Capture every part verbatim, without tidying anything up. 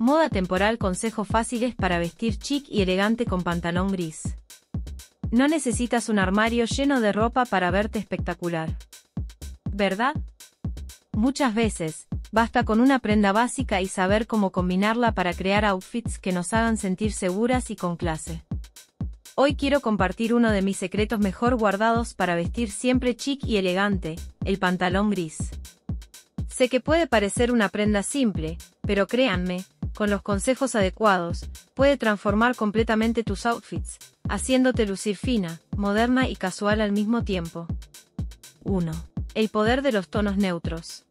Moda temporal. Consejos fáciles para vestir chic y elegante con pantalón gris. No necesitas un armario lleno de ropa para verte espectacular, ¿verdad? Muchas veces, basta con una prenda básica y saber cómo combinarla para crear outfits que nos hagan sentir seguras y con clase. Hoy quiero compartir uno de mis secretos mejor guardados para vestir siempre chic y elegante, el pantalón gris. Sé que puede parecer una prenda simple, pero créanme, con los consejos adecuados, puede transformar completamente tus outfits, haciéndote lucir fina, moderna y casual al mismo tiempo. uno. El poder de los tonos neutros.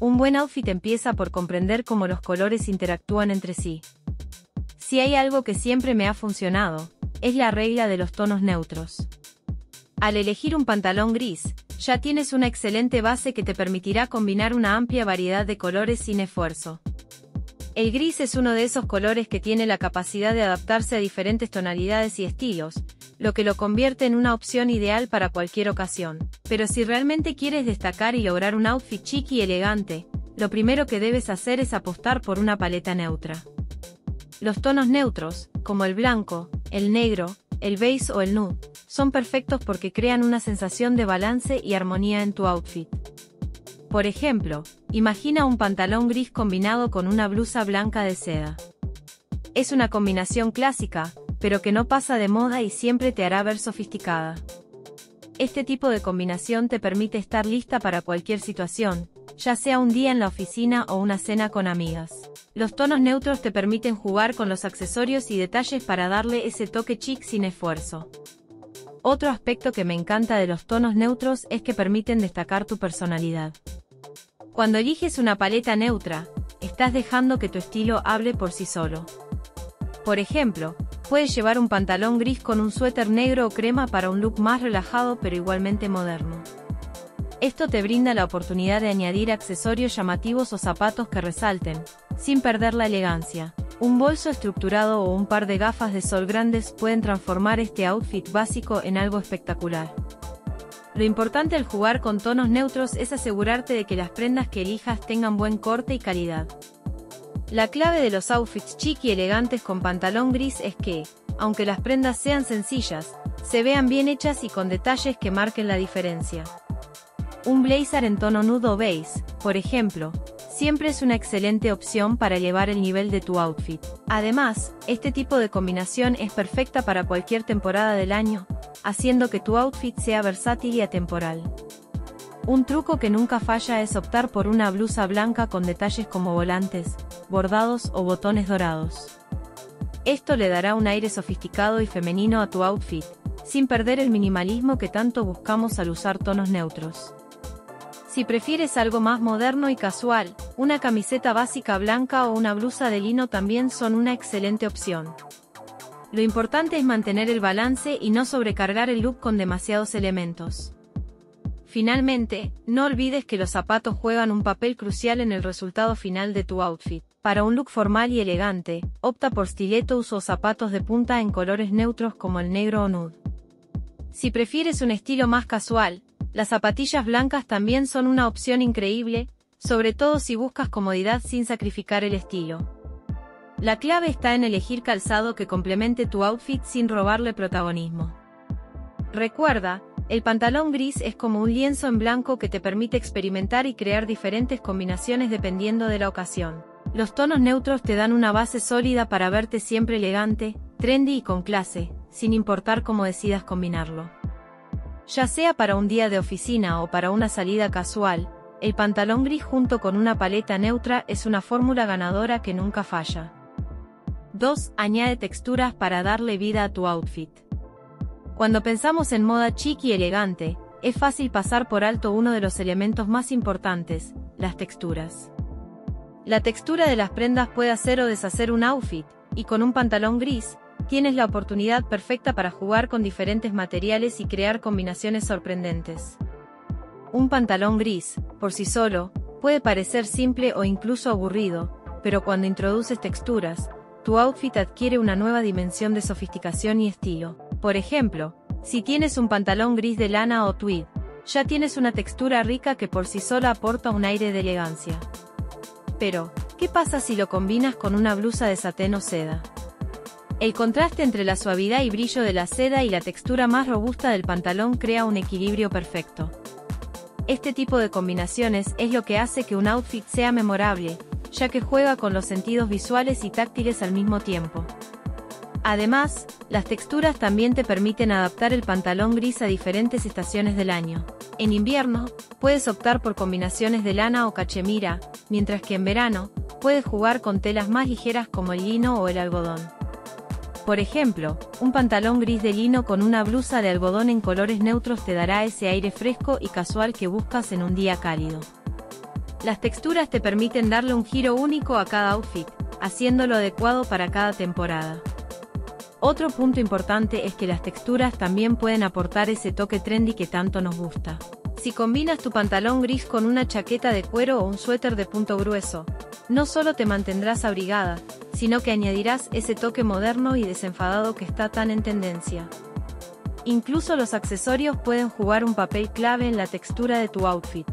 Un buen outfit empieza por comprender cómo los colores interactúan entre sí. Si hay algo que siempre me ha funcionado, es la regla de los tonos neutros. Al elegir un pantalón gris, ya tienes una excelente base que te permitirá combinar una amplia variedad de colores sin esfuerzo. El gris es uno de esos colores que tiene la capacidad de adaptarse a diferentes tonalidades y estilos, lo que lo convierte en una opción ideal para cualquier ocasión. Pero si realmente quieres destacar y lograr un outfit chic y elegante, lo primero que debes hacer es apostar por una paleta neutra. Los tonos neutros, como el blanco, el negro, el beige o el nude, son perfectos porque crean una sensación de balance y armonía en tu outfit. Por ejemplo, imagina un pantalón gris combinado con una blusa blanca de seda. Es una combinación clásica, pero que no pasa de moda y siempre te hará ver sofisticada. Este tipo de combinación te permite estar lista para cualquier situación, ya sea un día en la oficina o una cena con amigas. Los tonos neutros te permiten jugar con los accesorios y detalles para darle ese toque chic sin esfuerzo. Otro aspecto que me encanta de los tonos neutros es que permiten destacar tu personalidad. Cuando eliges una paleta neutra, estás dejando que tu estilo hable por sí solo. Por ejemplo, puedes llevar un pantalón gris con un suéter negro o crema para un look más relajado pero igualmente moderno. Esto te brinda la oportunidad de añadir accesorios llamativos o zapatos que resalten, sin perder la elegancia. Un bolso estructurado o un par de gafas de sol grandes pueden transformar este outfit básico en algo espectacular. Lo importante al jugar con tonos neutros es asegurarte de que las prendas que elijas tengan buen corte y calidad. La clave de los outfits chic y elegantes con pantalón gris es que, aunque las prendas sean sencillas, se vean bien hechas y con detalles que marquen la diferencia. Un blazer en tono nude o beige, por ejemplo, siempre es una excelente opción para elevar el nivel de tu outfit. Además, este tipo de combinación es perfecta para cualquier temporada del año, haciendo que tu outfit sea versátil y atemporal. Un truco que nunca falla es optar por una blusa blanca con detalles como volantes, bordados o botones dorados. Esto le dará un aire sofisticado y femenino a tu outfit, sin perder el minimalismo que tanto buscamos al usar tonos neutros. Si prefieres algo más moderno y casual, una camiseta básica blanca o una blusa de lino también son una excelente opción. Lo importante es mantener el balance y no sobrecargar el look con demasiados elementos. Finalmente, no olvides que los zapatos juegan un papel crucial en el resultado final de tu outfit. Para un look formal y elegante, opta por stilettos o zapatos de punta en colores neutros como el negro o nude. Si prefieres un estilo más casual, las zapatillas blancas también son una opción increíble, sobre todo si buscas comodidad sin sacrificar el estilo. La clave está en elegir calzado que complemente tu outfit sin robarle protagonismo. Recuerda, el pantalón gris es como un lienzo en blanco que te permite experimentar y crear diferentes combinaciones dependiendo de la ocasión. Los tonos neutros te dan una base sólida para verte siempre elegante, trendy y con clase, sin importar cómo decidas combinarlo. Ya sea para un día de oficina o para una salida casual, el pantalón gris junto con una paleta neutra es una fórmula ganadora que nunca falla. dos. Añade texturas para darle vida a tu outfit. Cuando pensamos en moda chic y elegante, es fácil pasar por alto uno de los elementos más importantes, las texturas. La textura de las prendas puede hacer o deshacer un outfit, y con un pantalón gris, tienes la oportunidad perfecta para jugar con diferentes materiales y crear combinaciones sorprendentes. Un pantalón gris, por sí solo, puede parecer simple o incluso aburrido, pero cuando introduces texturas, tu outfit adquiere una nueva dimensión de sofisticación y estilo. Por ejemplo, si tienes un pantalón gris de lana o tweed, ya tienes una textura rica que por sí sola aporta un aire de elegancia. Pero, ¿Qué pasa si lo combinas con una blusa de satén o seda? El contraste entre la suavidad y brillo de la seda y la textura más robusta del pantalón crea un equilibrio perfecto. Este tipo de combinaciones es lo que hace que un outfit sea memorable, ya que juega con los sentidos visuales y táctiles al mismo tiempo. Además, las texturas también te permiten adaptar el pantalón gris a diferentes estaciones del año. En invierno, puedes optar por combinaciones de lana o cachemira, mientras que en verano, puedes jugar con telas más ligeras como el lino o el algodón. Por ejemplo, un pantalón gris de lino con una blusa de algodón en colores neutros te dará ese aire fresco y casual que buscas en un día cálido. Las texturas te permiten darle un giro único a cada outfit, haciéndolo adecuado para cada temporada. Otro punto importante es que las texturas también pueden aportar ese toque trendy que tanto nos gusta. Si combinas tu pantalón gris con una chaqueta de cuero o un suéter de punto grueso, no solo te mantendrás abrigada, sino que añadirás ese toque moderno y desenfadado que está tan en tendencia. Incluso los accesorios pueden jugar un papel clave en la textura de tu outfit.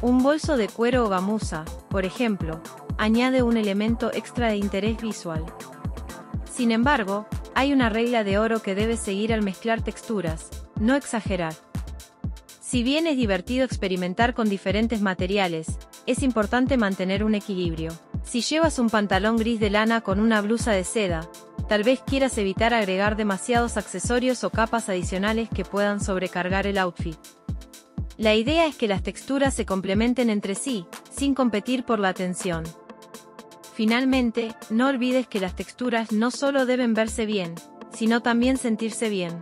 Un bolso de cuero o gamuza, por ejemplo, añade un elemento extra de interés visual. Sin embargo, hay una regla de oro que debes seguir al mezclar texturas: no exagerar. Si bien es divertido experimentar con diferentes materiales, es importante mantener un equilibrio. Si llevas un pantalón gris de lana con una blusa de seda, tal vez quieras evitar agregar demasiados accesorios o capas adicionales que puedan sobrecargar el outfit. La idea es que las texturas se complementen entre sí, sin competir por la atención. Finalmente, no olvides que las texturas no solo deben verse bien, sino también sentirse bien.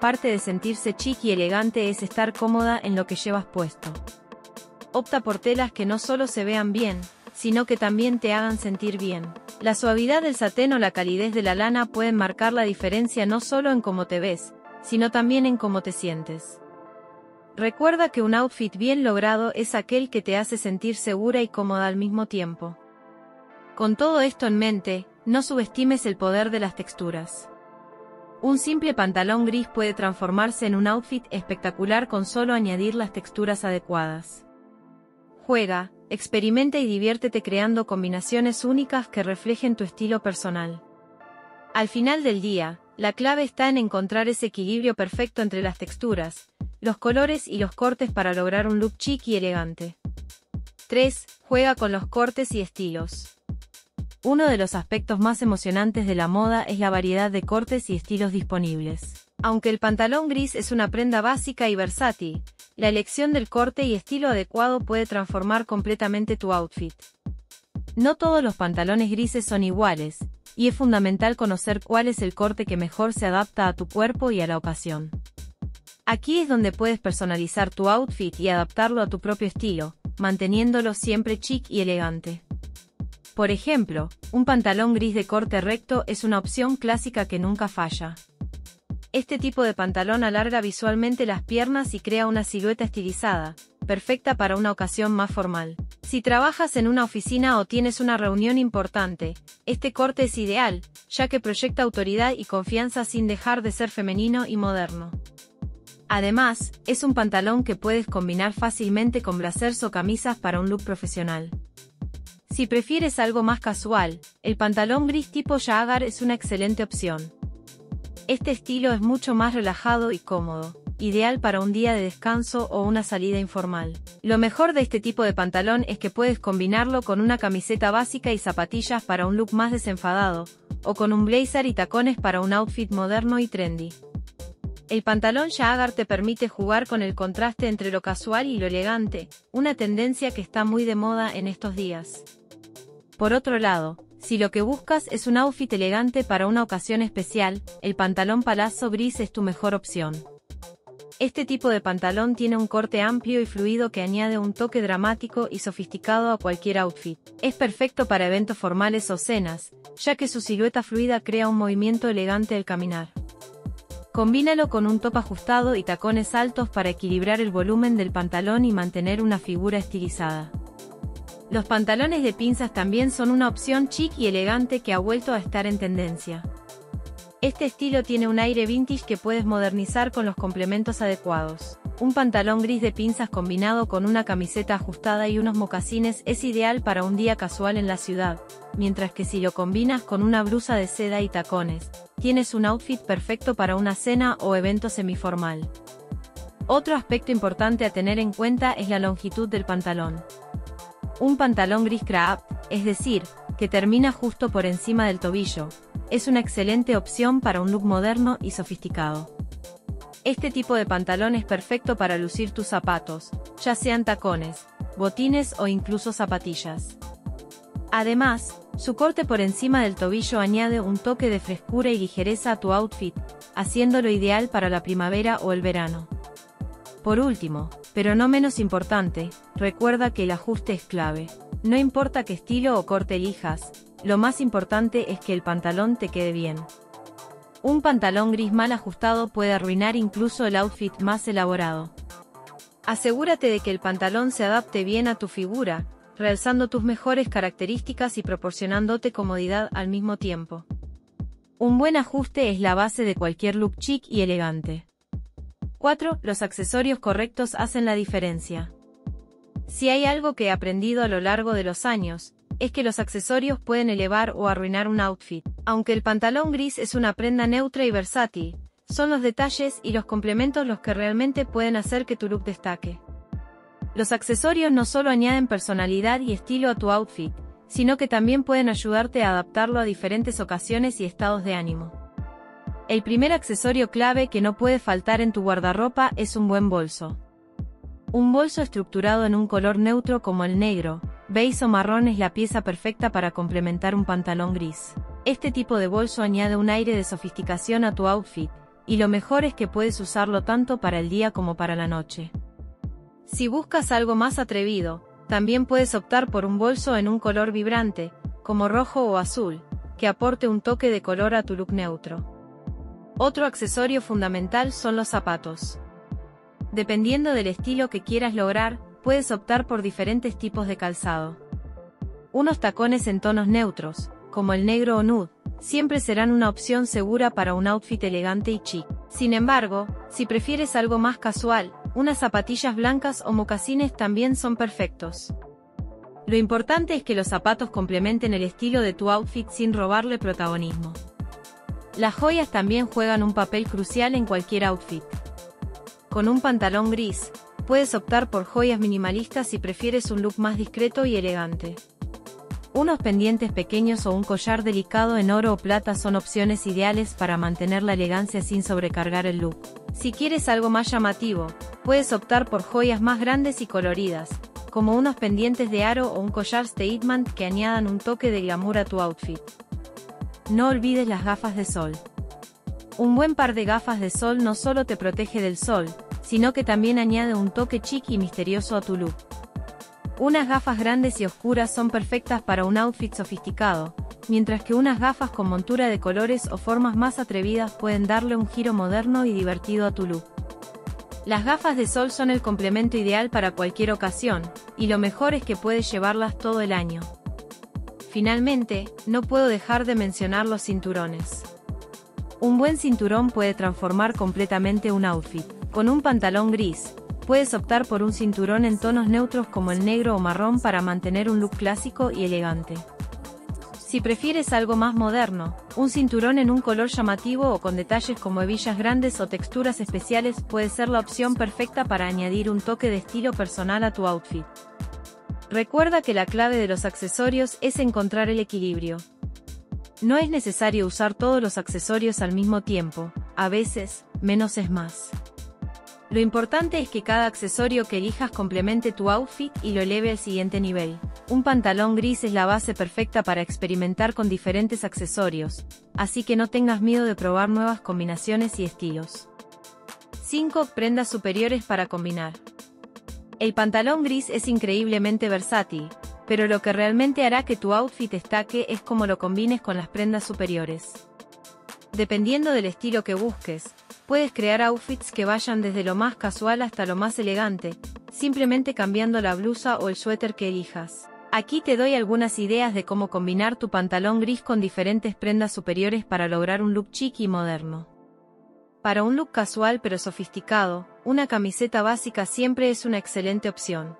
Parte de sentirse chic y elegante es estar cómoda en lo que llevas puesto. Opta por telas que no solo se vean bien, sino que también te hagan sentir bien. La suavidad del satén o la calidez de la lana pueden marcar la diferencia no solo en cómo te ves, sino también en cómo te sientes. Recuerda que un outfit bien logrado es aquel que te hace sentir segura y cómoda al mismo tiempo. Con todo esto en mente, no subestimes el poder de las texturas. Un simple pantalón gris puede transformarse en un outfit espectacular con solo añadir las texturas adecuadas. Juega, experimenta y diviértete creando combinaciones únicas que reflejen tu estilo personal. Al final del día, la clave está en encontrar ese equilibrio perfecto entre las texturas, los colores y los cortes para lograr un look chic y elegante. tres. Juega con los cortes y estilos. Uno de los aspectos más emocionantes de la moda es la variedad de cortes y estilos disponibles. Aunque el pantalón gris es una prenda básica y versátil, la elección del corte y estilo adecuado puede transformar completamente tu outfit. No todos los pantalones grises son iguales, y es fundamental conocer cuál es el corte que mejor se adapta a tu cuerpo y a la ocasión. Aquí es donde puedes personalizar tu outfit y adaptarlo a tu propio estilo, manteniéndolo siempre chic y elegante. Por ejemplo, un pantalón gris de corte recto es una opción clásica que nunca falla. Este tipo de pantalón alarga visualmente las piernas y crea una silueta estilizada, perfecta para una ocasión más formal. Si trabajas en una oficina o tienes una reunión importante, este corte es ideal, ya que proyecta autoridad y confianza sin dejar de ser femenino y moderno. Además, es un pantalón que puedes combinar fácilmente con blazers o camisas para un look profesional. Si prefieres algo más casual, el pantalón gris tipo jagger es una excelente opción. Este estilo es mucho más relajado y cómodo, ideal para un día de descanso o una salida informal. Lo mejor de este tipo de pantalón es que puedes combinarlo con una camiseta básica y zapatillas para un look más desenfadado, o con un blazer y tacones para un outfit moderno y trendy. El pantalón jagger te permite jugar con el contraste entre lo casual y lo elegante, una tendencia que está muy de moda en estos días. Por otro lado, si lo que buscas es un outfit elegante para una ocasión especial, el pantalón palazzo gris es tu mejor opción. Este tipo de pantalón tiene un corte amplio y fluido que añade un toque dramático y sofisticado a cualquier outfit. Es perfecto para eventos formales o cenas, ya que su silueta fluida crea un movimiento elegante al caminar. Combínalo con un top ajustado y tacones altos para equilibrar el volumen del pantalón y mantener una figura estilizada. Los pantalones de pinzas también son una opción chic y elegante que ha vuelto a estar en tendencia. Este estilo tiene un aire vintage que puedes modernizar con los complementos adecuados. Un pantalón gris de pinzas combinado con una camiseta ajustada y unos mocasines es ideal para un día casual en la ciudad, mientras que si lo combinas con una blusa de seda y tacones, tienes un outfit perfecto para una cena o evento semiformal. Otro aspecto importante a tener en cuenta es la longitud del pantalón. Un pantalón gris crop, es decir, que termina justo por encima del tobillo, es una excelente opción para un look moderno y sofisticado. Este tipo de pantalón es perfecto para lucir tus zapatos, ya sean tacones, botines o incluso zapatillas. Además, su corte por encima del tobillo añade un toque de frescura y ligereza a tu outfit, haciéndolo ideal para la primavera o el verano. Por último, pero no menos importante, recuerda que el ajuste es clave. No importa qué estilo o corte elijas, lo más importante es que el pantalón te quede bien. Un pantalón gris mal ajustado puede arruinar incluso el outfit más elaborado. Asegúrate de que el pantalón se adapte bien a tu figura, realzando tus mejores características y proporcionándote comodidad al mismo tiempo. Un buen ajuste es la base de cualquier look chic y elegante. cuatro Los accesorios correctos hacen la diferencia. Si hay algo que he aprendido a lo largo de los años, es que los accesorios pueden elevar o arruinar un outfit. Aunque el pantalón gris es una prenda neutra y versátil, son los detalles y los complementos los que realmente pueden hacer que tu look destaque. Los accesorios no solo añaden personalidad y estilo a tu outfit, sino que también pueden ayudarte a adaptarlo a diferentes ocasiones y estados de ánimo. El primer accesorio clave que no puede faltar en tu guardarropa es un buen bolso. Un bolso estructurado en un color neutro como el negro, beige o marrón es la pieza perfecta para complementar un pantalón gris. Este tipo de bolso añade un aire de sofisticación a tu outfit, y lo mejor es que puedes usarlo tanto para el día como para la noche. Si buscas algo más atrevido, también puedes optar por un bolso en un color vibrante, como rojo o azul, que aporte un toque de color a tu look neutro. Otro accesorio fundamental son los zapatos. Dependiendo del estilo que quieras lograr, puedes optar por diferentes tipos de calzado. Unos tacones en tonos neutros, como el negro o nude, siempre serán una opción segura para un outfit elegante y chic. Sin embargo, si prefieres algo más casual, unas zapatillas blancas o mocasines también son perfectos. Lo importante es que los zapatos complementen el estilo de tu outfit sin robarle protagonismo. Las joyas también juegan un papel crucial en cualquier outfit. Con un pantalón gris, puedes optar por joyas minimalistas si prefieres un look más discreto y elegante. Unos pendientes pequeños o un collar delicado en oro o plata son opciones ideales para mantener la elegancia sin sobrecargar el look. Si quieres algo más llamativo, puedes optar por joyas más grandes y coloridas, como unos pendientes de aro o un collar statement que añadan un toque de glamour a tu outfit. No olvides las gafas de sol. Un buen par de gafas de sol no solo te protege del sol, sino que también añade un toque chic y misterioso a tu look. Unas gafas grandes y oscuras son perfectas para un outfit sofisticado, mientras que unas gafas con montura de colores o formas más atrevidas pueden darle un giro moderno y divertido a tu look. Las gafas de sol son el complemento ideal para cualquier ocasión, y lo mejor es que puedes llevarlas todo el año. Finalmente, no puedo dejar de mencionar los cinturones. Un buen cinturón puede transformar completamente un outfit. Con un pantalón gris, puedes optar por un cinturón en tonos neutros como el negro o marrón para mantener un look clásico y elegante. Si prefieres algo más moderno, un cinturón en un color llamativo o con detalles como hebillas grandes o texturas especiales puede ser la opción perfecta para añadir un toque de estilo personal a tu outfit. Recuerda que la clave de los accesorios es encontrar el equilibrio. No es necesario usar todos los accesorios al mismo tiempo, a veces, menos es más. Lo importante es que cada accesorio que elijas complemente tu outfit y lo eleve al siguiente nivel. Un pantalón gris es la base perfecta para experimentar con diferentes accesorios, así que no tengas miedo de probar nuevas combinaciones y estilos. cinco Prendas superiores para combinar. El pantalón gris es increíblemente versátil, pero lo que realmente hará que tu outfit destaque es cómo lo combines con las prendas superiores. Dependiendo del estilo que busques, puedes crear outfits que vayan desde lo más casual hasta lo más elegante, simplemente cambiando la blusa o el suéter que elijas. Aquí te doy algunas ideas de cómo combinar tu pantalón gris con diferentes prendas superiores para lograr un look chic y moderno. Para un look casual pero sofisticado, una camiseta básica siempre es una excelente opción.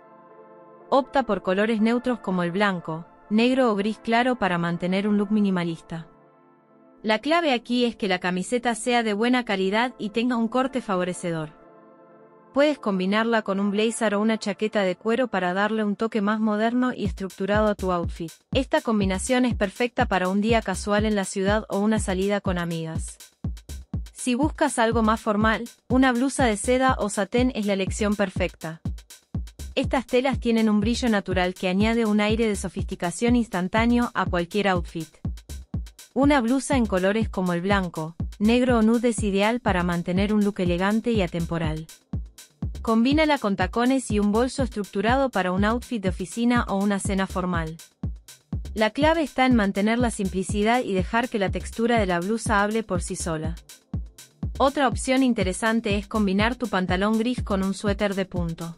Opta por colores neutros como el blanco, negro o gris claro para mantener un look minimalista. La clave aquí es que la camiseta sea de buena calidad y tenga un corte favorecedor. Puedes combinarla con un blazer o una chaqueta de cuero para darle un toque más moderno y estructurado a tu outfit. Esta combinación es perfecta para un día casual en la ciudad o una salida con amigas. Si buscas algo más formal, una blusa de seda o satén es la elección perfecta. Estas telas tienen un brillo natural que añade un aire de sofisticación instantáneo a cualquier outfit. Una blusa en colores como el blanco, negro o nude es ideal para mantener un look elegante y atemporal. Combínala con tacones y un bolso estructurado para un outfit de oficina o una cena formal. La clave está en mantener la simplicidad y dejar que la textura de la blusa hable por sí sola. Otra opción interesante es combinar tu pantalón gris con un suéter de punto.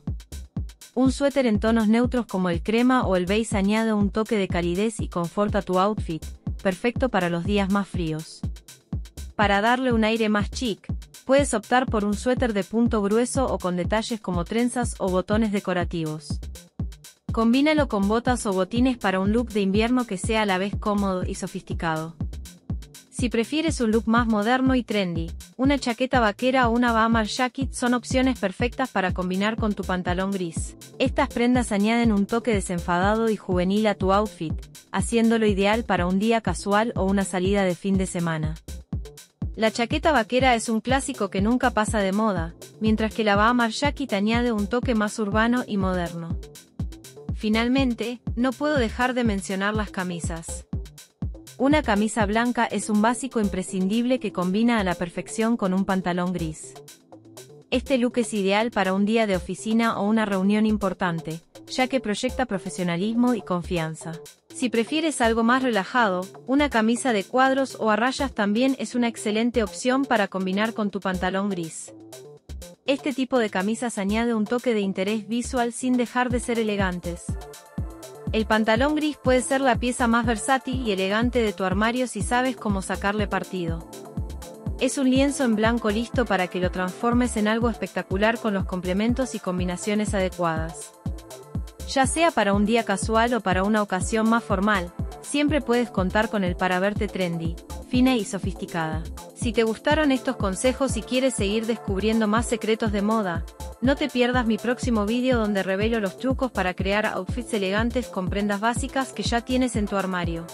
Un suéter en tonos neutros como el crema o el beige añade un toque de calidez y confort a tu outfit, perfecto para los días más fríos. Para darle un aire más chic, puedes optar por un suéter de punto grueso o con detalles como trenzas o botones decorativos. Combínalo con botas o botines para un look de invierno que sea a la vez cómodo y sofisticado. Si prefieres un look más moderno y trendy, una chaqueta vaquera o una Bahama Jacket son opciones perfectas para combinar con tu pantalón gris. Estas prendas añaden un toque desenfadado y juvenil a tu outfit, haciéndolo ideal para un día casual o una salida de fin de semana. La chaqueta vaquera es un clásico que nunca pasa de moda, mientras que la Bahama Jacket añade un toque más urbano y moderno. Finalmente, no puedo dejar de mencionar las camisas. Una camisa blanca es un básico imprescindible que combina a la perfección con un pantalón gris. Este look es ideal para un día de oficina o una reunión importante, ya que proyecta profesionalismo y confianza. Si prefieres algo más relajado, una camisa de cuadros o a rayas también es una excelente opción para combinar con tu pantalón gris. Este tipo de camisas añade un toque de interés visual sin dejar de ser elegantes. El pantalón gris puede ser la pieza más versátil y elegante de tu armario si sabes cómo sacarle partido. Es un lienzo en blanco listo para que lo transformes en algo espectacular con los complementos y combinaciones adecuadas. Ya sea para un día casual o para una ocasión más formal, siempre puedes contar con él para verte trendy, fina y sofisticada. Si te gustaron estos consejos y quieres seguir descubriendo más secretos de moda, no te pierdas mi próximo vídeo donde revelo los trucos para crear outfits elegantes con prendas básicas que ya tienes en tu armario.